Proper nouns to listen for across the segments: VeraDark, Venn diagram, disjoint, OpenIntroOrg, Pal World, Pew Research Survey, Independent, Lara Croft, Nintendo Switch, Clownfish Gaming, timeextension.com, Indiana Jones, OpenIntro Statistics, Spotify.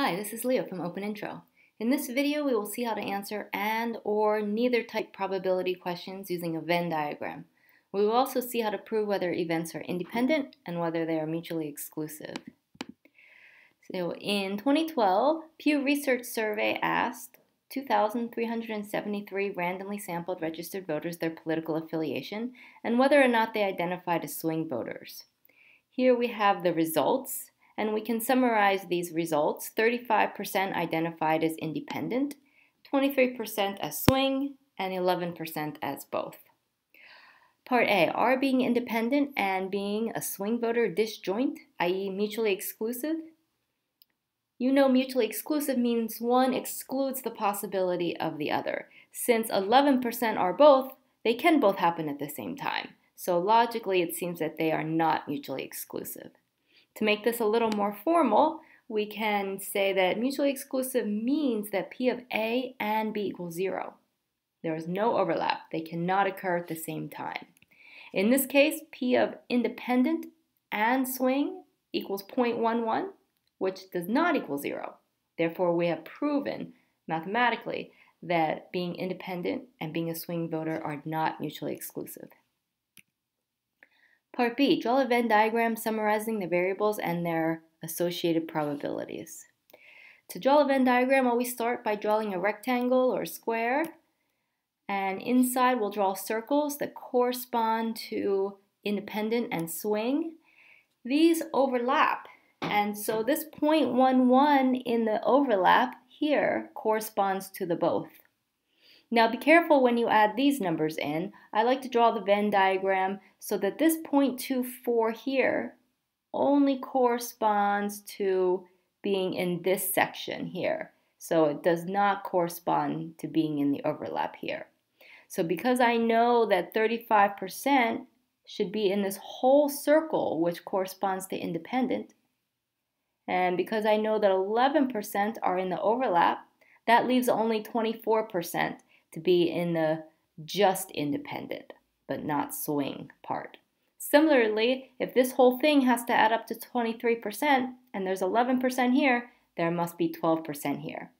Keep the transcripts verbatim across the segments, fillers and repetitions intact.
Hi, this is Leah from OpenIntro. In this video, we will see how to answer and or neither type probability questions using a Venn diagram. We will also see how to prove whether events are independent and whether they are mutually exclusive. So in twenty twelve, Pew Research Survey asked two thousand three hundred seventy-three randomly sampled registered voters their political affiliation and whether or not they identified as swing voters. Here we have the results. And we can summarize these results. thirty-five percent identified as independent, twenty-three percent as swing, and eleven percent as both. Part A, are being independent and being a swing voter disjoint, that is mutually exclusive? You know mutually exclusive means one excludes the possibility of the other. Since eleven percent are both, they can both happen at the same time. So logically, it seems that they are not mutually exclusive. To make this a little more formal, we can say that mutually exclusive means that P of A and B equals zero. There is no overlap. They cannot occur at the same time. In this case, P of independent and swing equals zero point one one, which does not equal zero. Therefore, we have proven mathematically that being independent and being a swing voter are not mutually exclusive. Part B, draw a Venn diagram summarizing the variables and their associated probabilities. To draw a Venn diagram, always start by drawing a rectangle or a square, and inside we'll draw circles that correspond to independent and swing. These overlap, and so this zero point one one in the overlap here corresponds to the both. Now be careful when you add these numbers in. I like to draw the Venn diagram so that this zero point two four here only corresponds to being in this section here. So it does not correspond to being in the overlap here. So because I know that thirty-five percent should be in this whole circle, which corresponds to independent, and because I know that eleven percent are in the overlap, that leaves only twenty-four percent to be in the just independent, but not swing part. Similarly, if this whole thing has to add up to twenty-three percent, and there's eleven percent here, there must be twelve percent here.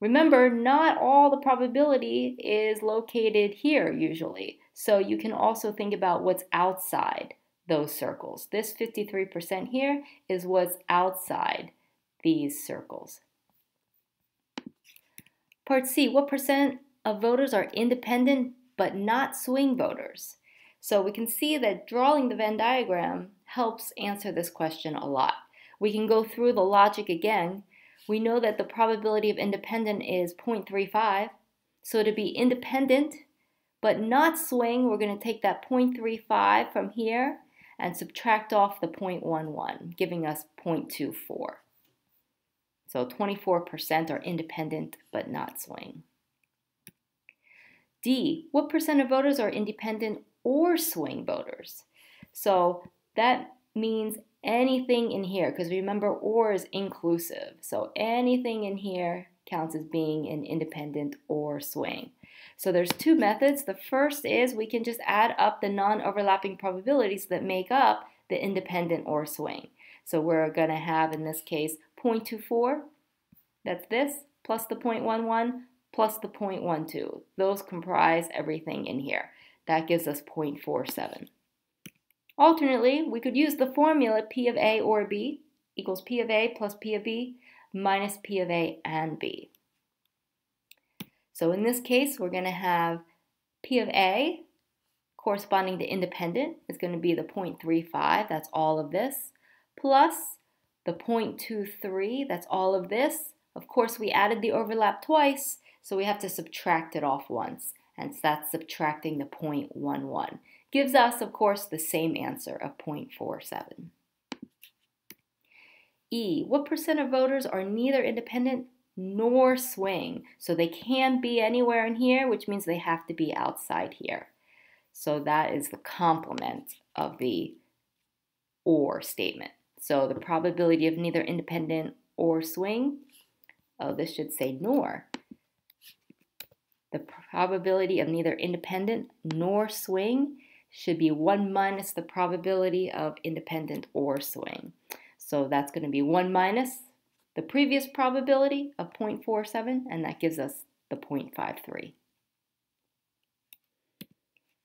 Remember, not all the probability is located here usually, so you can also think about what's outside those circles. This fifty-three percent here is what's outside these circles. Part C, what percent of voters are independent but not swing voters? So we can see that drawing the Venn diagram helps answer this question a lot. We can go through the logic again. We know that the probability of independent is zero point three five. So to be independent but not swing, we're going to take that zero point three five from here and subtract off the zero point one one, giving us zero point two four. So twenty-four percent are independent but not swing. D, what percent of voters are independent or swing voters? So that means anything in here, because remember, or is inclusive. So anything in here counts as being an independent or swing. So there's two methods. The first is we can just add up the non-overlapping probabilities that make up the independent or swing. So we're going to have, in this case, zero point two four, that's this, plus the zero point one one, plus the zero point one two. Those comprise everything in here. That gives us zero point four seven. Alternately, we could use the formula P of A or B equals P of A plus P of B minus P of A and B. So in this case, we're going to have P of A corresponding to independent is going to be the zero point three five, that's all of this, plus the zero point two three, that's all of this. Of course, we added the overlap twice, so we have to subtract it off once, and so that's subtracting the zero point one one. Gives us, of course, the same answer of zero point four seven. E, what percent of voters are neither independent nor swing? So they can be anywhere in here, which means they have to be outside here. So that is the complement of the or statement. So the probability of neither independent or swing, oh, this should say nor. The probability of neither independent nor swing should be one minus the probability of independent or swing. So that's going to be one minus the previous probability of zero point four seven, and that gives us the zero point five three.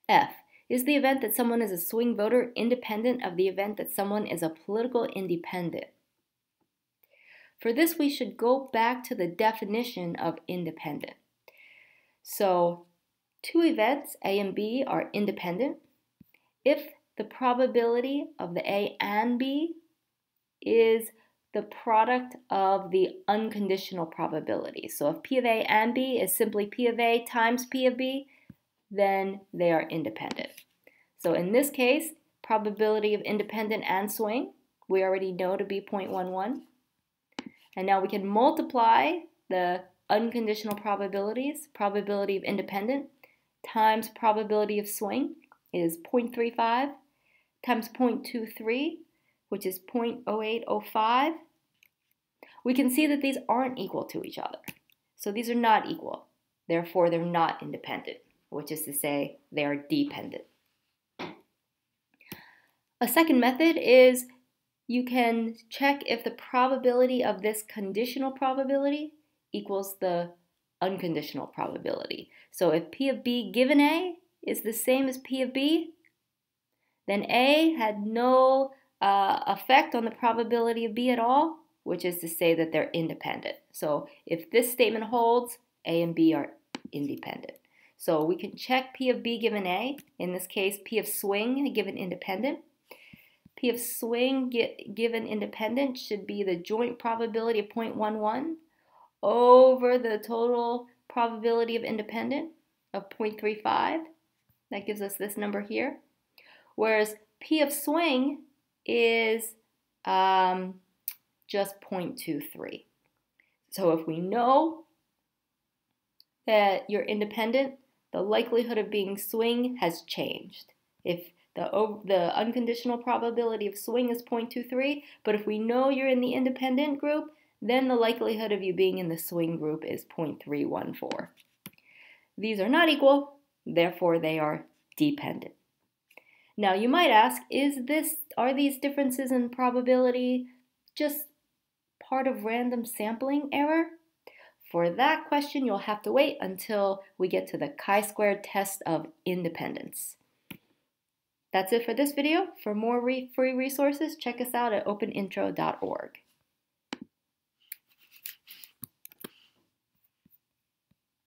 F is the event that someone is a swing voter independent of the event that someone is a political independent. For this, we should go back to the definition of independent. So two events, A and B, are independent if the probability of the A and B is the product of the unconditional probability. So if P of A and B is simply P of A times P of B, then they are independent. So in this case, probability of independent and swing, we already know to be zero point one one. And now we can multiply the unconditional probabilities, probability of independent times probability of swing is zero point three five times zero point two three, which is zero point zero eight zero five. We can see that these aren't equal to each other. So these are not equal. Therefore, they're not independent, which is to say they are dependent. A second method is you can check if the probability of this conditional probability equals the unconditional probability. So if P of B given A is the same as P of B, then A had no uh, effect on the probability of B at all, which is to say that they're independent. So if this statement holds, A and B are independent. So we can check P of B given A, in this case P of swing given independent. P of swing given independent should be the joint probability of zero point one one over the total probability of independent of zero point three five. That gives us this number here. Whereas P of swing is um, just zero point two three. So if we know that you're independent, the likelihood of being swing has changed. If the, the unconditional probability of swing is zero point two three, but if we know you're in the independent group, then the likelihood of you being in the swing group is zero point three one four. These are not equal, therefore they are dependent. Now you might ask, is this, are these differences in probability just part of random sampling error? For that question, you'll have to wait until we get to the chi-squared test of independence. That's it for this video. For more re- free resources, check us out at open intro dot org.